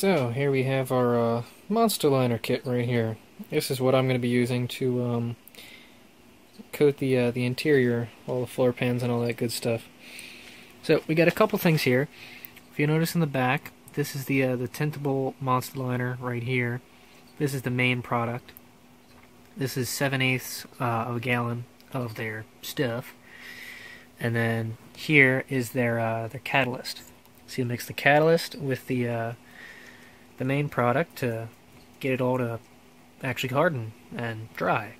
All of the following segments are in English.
So here we have our Monstaliner kit right here. This is what I'm going to be using to coat the interior, all the floor pans and all that good stuff. So we got a couple things here. If you notice in the back, this is the tintable Monstaliner right here. This is the main product. This is 7/8 of a gallon of their stuff, and then here is their catalyst. So you mix the catalyst with the main product to get it all to actually harden and dry.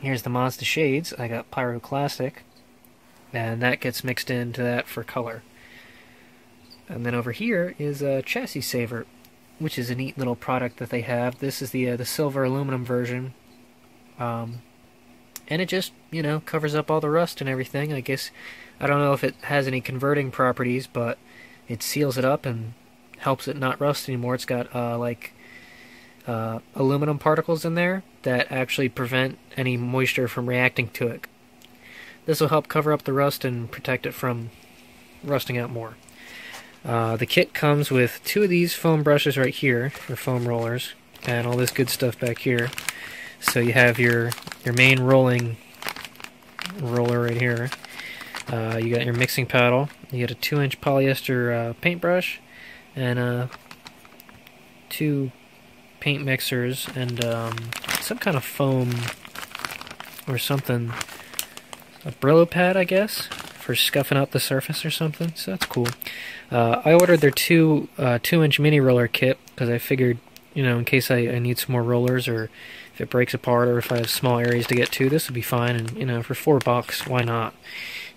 Here's the Monsta Shades. I got Pyroclastic, and that gets mixed into that for color. And then over here is a Chassis Saver, which is a neat little product that they have. This is the silver aluminum version, and it just, you know, covers up all the rust and everything. I guess, I don't know if it has any converting properties, but it seals it up and helps it not rust anymore. It's got aluminum particles in there that actually prevent any moisture from reacting to it. This will help cover up the rust and protect it from rusting out more. The kit comes with two of these foam brushes right here, or foam rollers, and all this good stuff back here. So you have your main rolling roller right here. You got your mixing paddle. You get a 2-inch polyester paintbrush and two paint mixers and some kind of foam or something, a Brillo pad, I guess, for scuffing up the surface or something, so that's cool. I ordered their 2-inch mini roller kit because I figured, you know, in case I need some more rollers, or if it breaks apart, or if I have small areas to get to, this would be fine. And, you know, for $4, why not?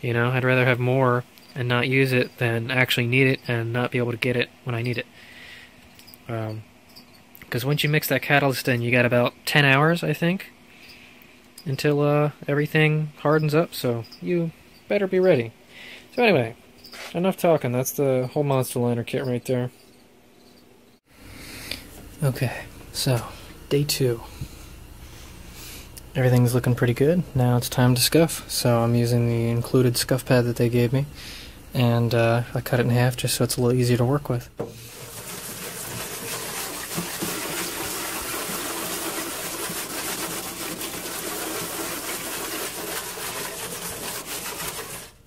You know, I'd rather have more and not use it than actually need it and not be able to get it when I need it. Because once you mix that catalyst in, you got about 10 hours, I think, until everything hardens up, so you better be ready. So anyway, enough talking. That's the whole Monstaliner kit right there. Okay, so day 2. Everything's looking pretty good. Now it's time to scuff. So I'm using the included scuff pad that they gave me, and I cut it in half just so it's a little easier to work with.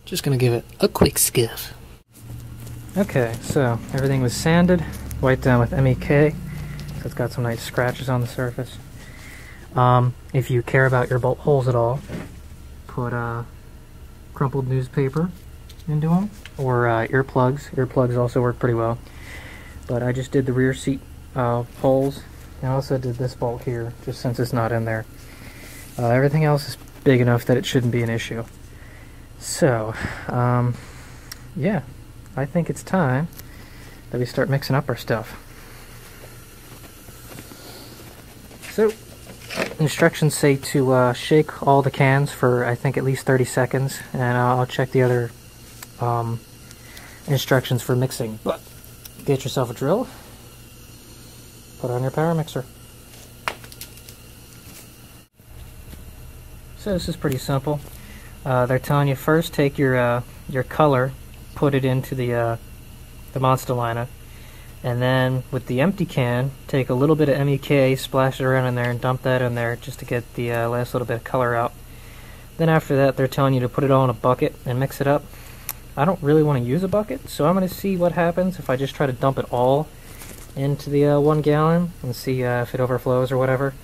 Just gonna give it a quick scuff. Okay, so everything was sanded, wiped down with MEK, so it's got some nice scratches on the surface. If you care about your bolt holes at all, put crumpled newspaper into them, or earplugs. Earplugs also work pretty well. But I just did the rear seat holes, and I also did this bolt here, just since it's not in there. Everything else is big enough that it shouldn't be an issue. So, yeah, I think it's time that we start mixing up our stuff. So, instructions say to shake all the cans for, I think, at least 30 seconds, and I'll check the other instructions for mixing. But get yourself a drill, put on your power mixer. So this is pretty simple. They're telling you first take your color, put it into the Monstaliner, and then with the empty can, take a little bit of MEK, splash it around in there, and dump that in there just to get the last little bit of color out. Then after that, they're telling you to put it all in a bucket and mix it up. I don't really want to use a bucket, so I'm going to see what happens if I just try to dump it all into the 1 gallon and see if it overflows or whatever.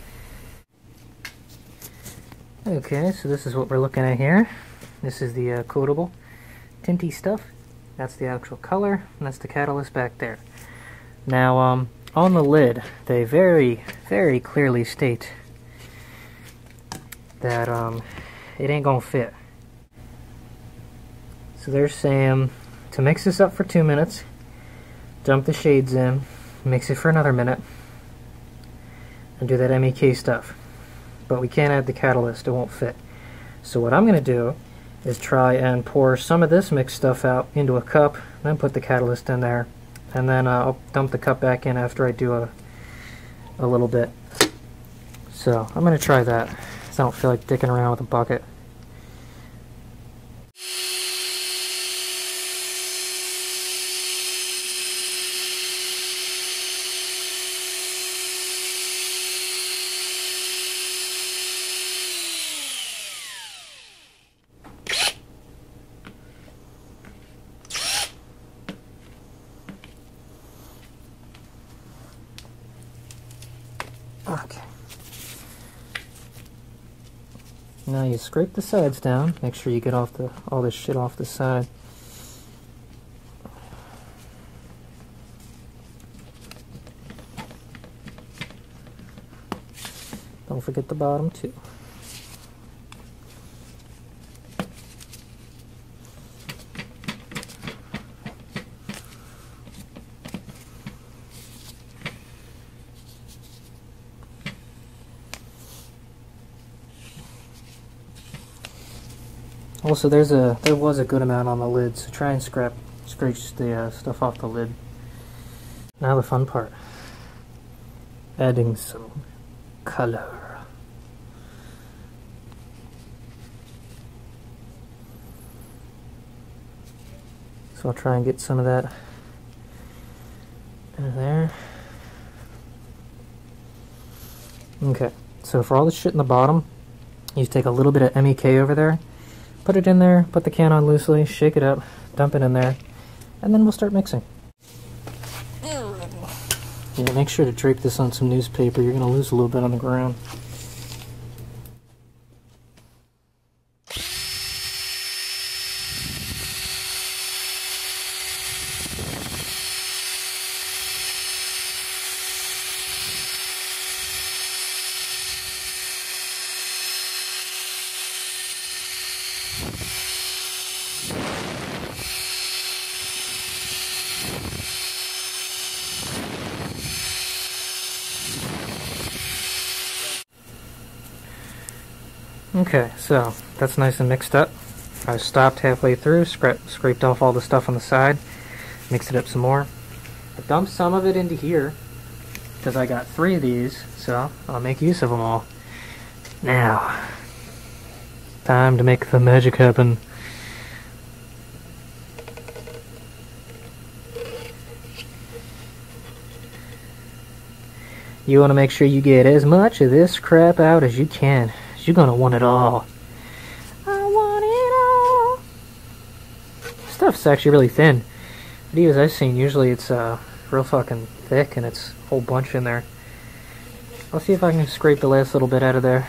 Okay, so this is what we're looking at here. This is the coatable, tinty stuff. That's the actual color, and that's the catalyst back there. Now, on the lid, they very, very clearly state that it ain't gonna fit. So they're saying to mix this up for 2 minutes, dump the shades in, mix it for another minute, and do that MEK stuff. But we can't add the catalyst, it won't fit. So what I'm going to do is try and pour some of this mixed stuff out into a cup, then put the catalyst in there, and then I'll dump the cup back in after I do a little bit. So I'm going to try that, because I don't feel like dicking around with a bucket. Fuck. Now you scrape the sides down. Make sure you get off the all this shit off the side. Don't forget the bottom too. Also, there was a good amount on the lid, so try and scratch the stuff off the lid. Now the fun part, adding some color. So I'll try and get some of that in there. Okay, so for all the shit in the bottom, you take a little bit of MEK over there. Put it in there, put the can on loosely, shake it up, dump it in there, and then we'll start mixing. Yeah, make sure to drape this on some newspaper. You're going to lose a little bit on the ground. Okay, so that's nice and mixed up. I stopped halfway through, scraped off all the stuff on the side, mixed it up some more. I dumped some of it into here because I got 3 of these, so I'll make use of them all. Now, time to make the magic happen. You want to make sure you get as much of this crap out as you can. You're gonna want it all. I want it all. Stuff's actually really thin. Videos I've seen, usually it's real fucking thick and it's a whole bunch in there. I'll see if I can scrape the last little bit out of there.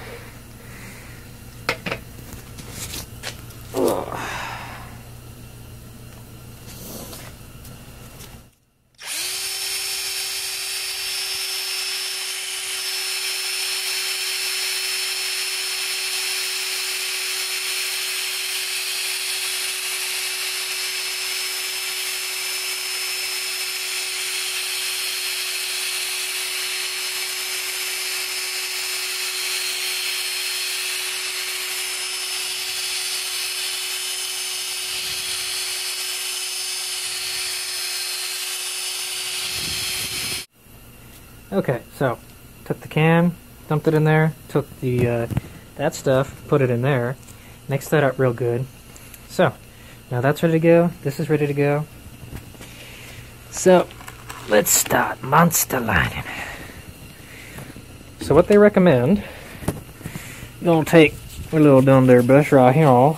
Okay, so, took the can, dumped it in there, took the, that stuff, put it in there, mixed that up real good. So, now that's ready to go, this is ready to go. So, let's start Monstaliner. So what they recommend, you're gonna take a little down there brush right here,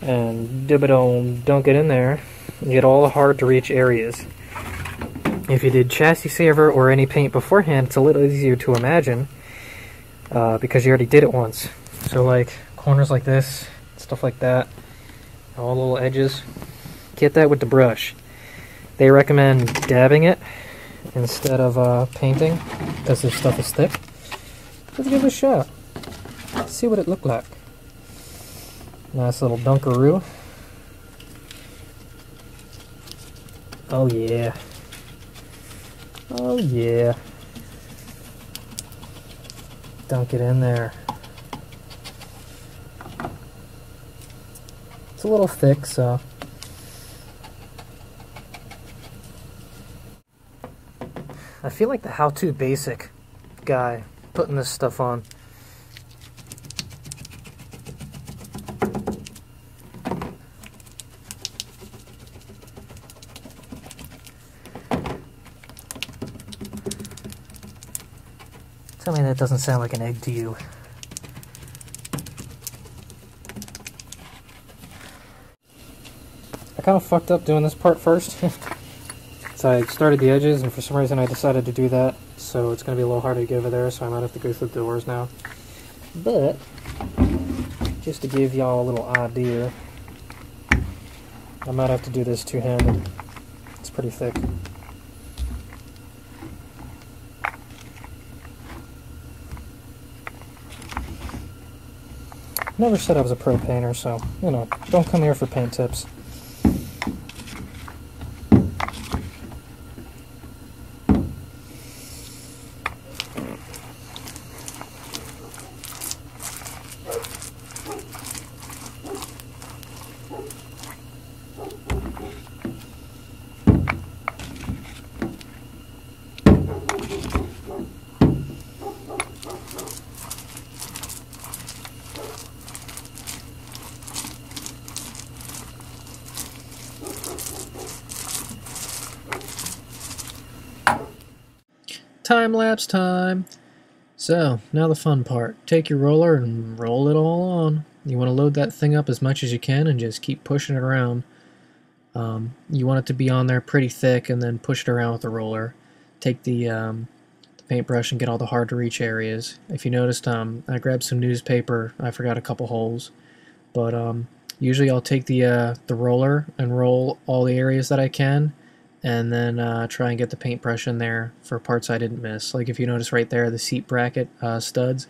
and dip it on, dunk it in there, and get all the hard to reach areas. If you did Chassis Saver or any paint beforehand, it's a little easier to imagine because you already did it once. So like corners like this, stuff like that, all little edges, get that with the brush. They recommend dabbing it instead of painting because this stuff is thick. Let's give it a shot. Let's see what it looked like. Nice little dunkaroo. Oh yeah. Oh yeah. Dunk it in there. It's a little thick, so. I feel like the how-to basic guy putting this stuff on. Tell me that doesn't sound like an egg to you. I kind of fucked up doing this part first. So I started the edges, and for some reason I decided to do that, so it's going to be a little harder to get over there, so I might have to go through the doors now. But, just to give y'all a little idea, I might have to do this two-handed. It's pretty thick. Never said I was a pro painter, so, you know, don't come here for paint tips. Time-lapse time! So, now the fun part. Take your roller and roll it all on. You want to load that thing up as much as you can and just keep pushing it around. You want it to be on there pretty thick and then push it around with the roller. Take the paintbrush and get all the hard-to-reach areas. If you noticed, I grabbed some newspaper. I forgot a couple holes. But usually I'll take the roller and roll all the areas that I can, and then try and get the paintbrush in there for parts I didn't miss. Like if you notice right there, the seat bracket studs,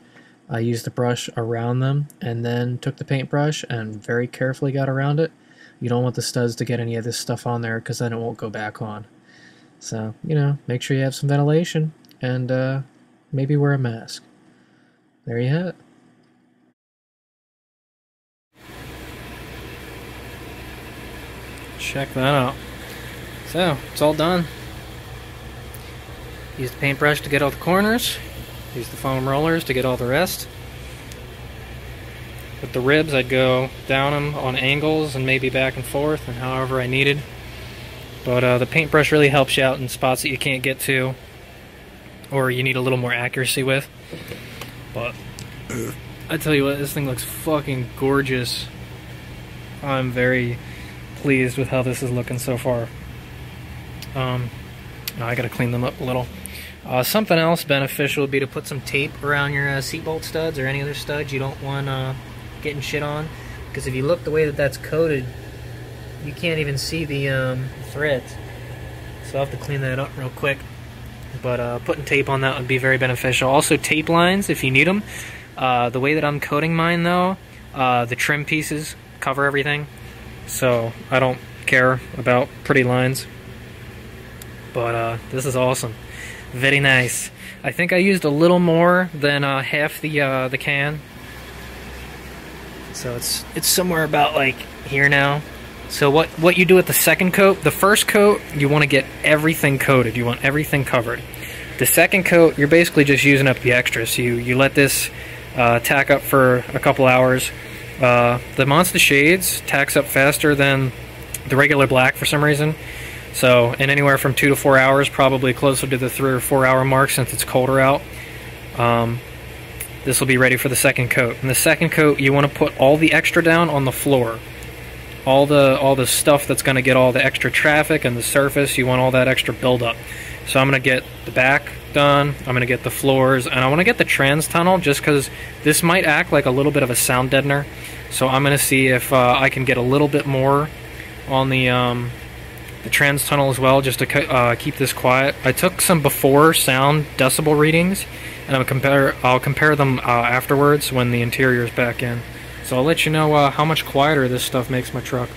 I used the brush around them and then took the paintbrush and very carefully got around it. You don't want the studs to get any of this stuff on there because then it won't go back on. So, you know, make sure you have some ventilation and maybe wear a mask. There you have it. Check that out. So, it's all done. Use the paintbrush to get all the corners. Use the foam rollers to get all the rest. With the ribs, I'd go down them on angles and maybe back and forth and however I needed. But the paintbrush really helps you out in spots that you can't get to or you need a little more accuracy with. But I tell you what, this thing looks fucking gorgeous. I'm very pleased with how this is looking so far. No, I gotta clean them up a little. Something else beneficial would be to put some tape around your seatbelt studs or any other studs you don't want getting shit on, because if you look the way that that's coated, you can't even see the threads. So I'll have to clean that up real quick. But putting tape on that would be very beneficial. Also tape lines if you need them. The way that I'm coating mine though, the trim pieces cover everything, so I don't care about pretty lines. But this is awesome. Very nice. I think I used a little more than half the can. So it's somewhere about like here now. So what you do with the second coat, the first coat, you want to get everything coated. You want everything covered. The second coat, you're basically just using up the extras. So you let this tack up for a couple hours. The Monsta Shades tacks up faster than the regular black for some reason. So, in anywhere from 2 to 4 hours, probably closer to the 3 or 4 hour mark since it's colder out, this will be ready for the second coat. And the second coat, you want to put all the extra down on the floor. All the stuff that's going to get all the extra traffic and the surface, you want all that extra buildup. So I'm going to get the back done, I'm going to get the floors, and I want to get the trans tunnel just because this might act like a little bit of a sound deadener. So I'm going to see if I can get a little bit more on the trans tunnel as well, just to keep this quiet. I took some before sound decibel readings, and I'll compare them afterwards when the interior is back in. So I'll let you know how much quieter this stuff makes my truck.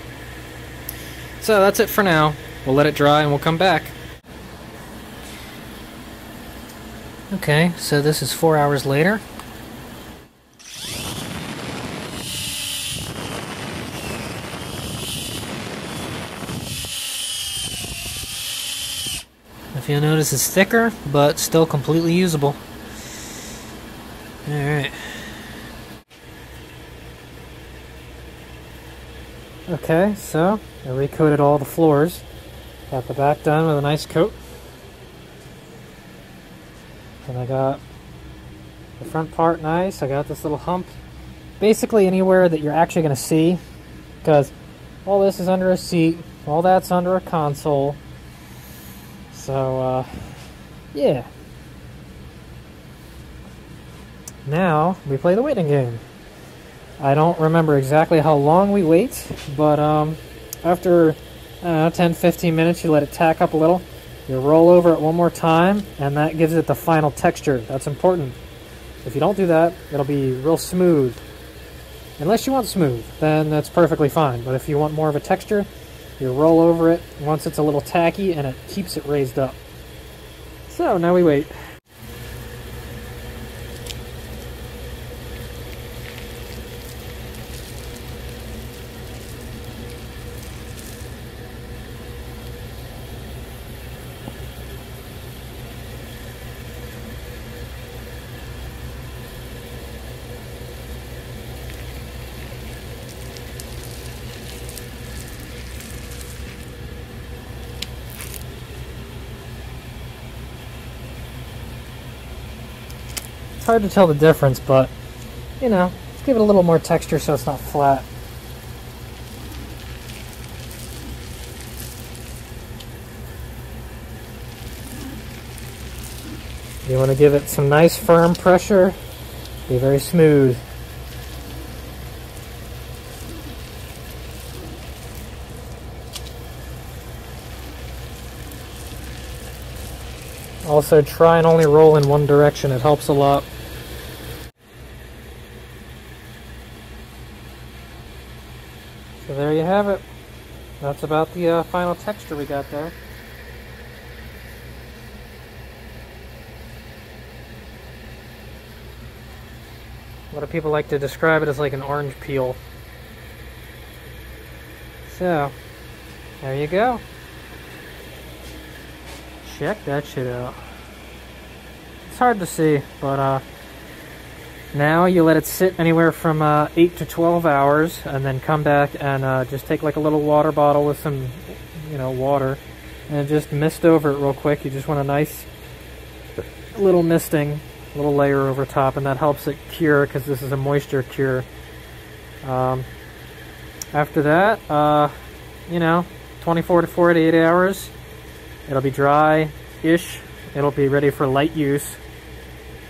So that's it for now. We'll let it dry and we'll come back. Okay, so this is 4 hours later. If you'll notice, it's thicker, but still completely usable. Alright. Okay, so I recoated all the floors. Got the back done with a nice coat. And I got the front part nice. I got this little hump. Basically anywhere that you're actually going to see, because all this is under a seat, all that's under a console. So, yeah. Now, we play the waiting game. I don't remember exactly how long we wait, but after 10-15 minutes, you let it tack up a little. You roll over it one more time, and that gives it the final texture. That's important. If you don't do that, it'll be real smooth. Unless you want smooth, then that's perfectly fine. But if you want more of a texture, you roll over it once it's a little tacky, and it keeps it raised up. So now we wait. It's hard to tell the difference, but, you know, give it a little more texture so it's not flat. You want to give it some nice firm pressure, be very smooth. Also try and only roll in one direction, it helps a lot. So there you have it. That's about the final texture we got there. A lot of people like to describe it as like an orange peel. So, there you go. Check that shit out. It's hard to see, but now you let it sit anywhere from 8 to 12 hours, and then come back and just take like a little water bottle with some, you know, water, and just mist over it real quick. You just want a nice little misting, little layer over top, and that helps it cure, because this is a moisture cure. After that, you know, 24 to 48 hours, it'll be dry-ish. It'll be ready for light use.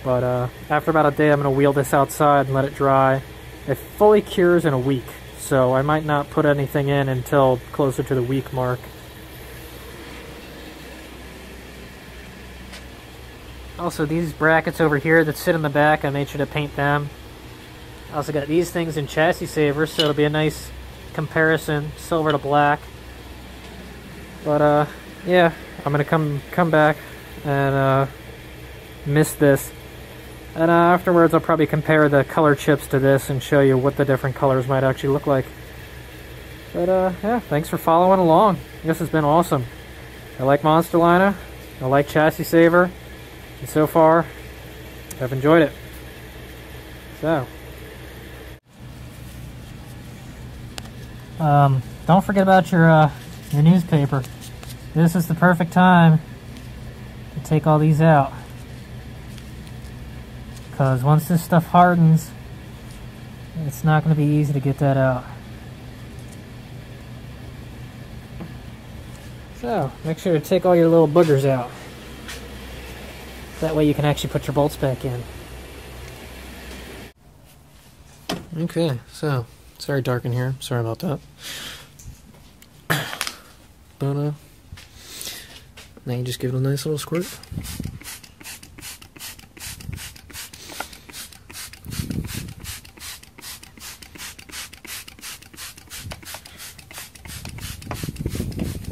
But after about a day, I'm going to wheel this outside and let it dry. It fully cures in a week, so I might not put anything in until closer to the week mark. Also, these brackets over here that sit in the back, I made sure to paint them. I also got these things in Chassis Saver, so it'll be a nice comparison, silver to black. But, yeah, I'm gonna come back and mist this, and afterwards I'll probably compare the color chips to this and show you what the different colors might actually look like. But yeah, thanks for following along. This has been awesome. I like Monstaliner, I like Chassis Saver, and so far I've enjoyed it. So, don't forget about your newspaper. This is the perfect time to take all these out, because once this stuff hardens, it's not going to be easy to get that out. So, make sure to take all your little boogers out. That way you can actually put your bolts back in. Okay, so, it's very dark in here. Sorry about that. But, now you just give it a nice little squirt.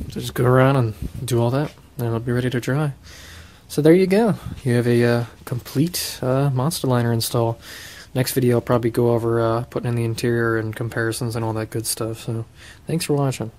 So just go around and do all that, and it'll be ready to dry. So there you go. You have a complete Monstaliner install. Next video I'll probably go over putting in the interior and comparisons and all that good stuff. So thanks for watching.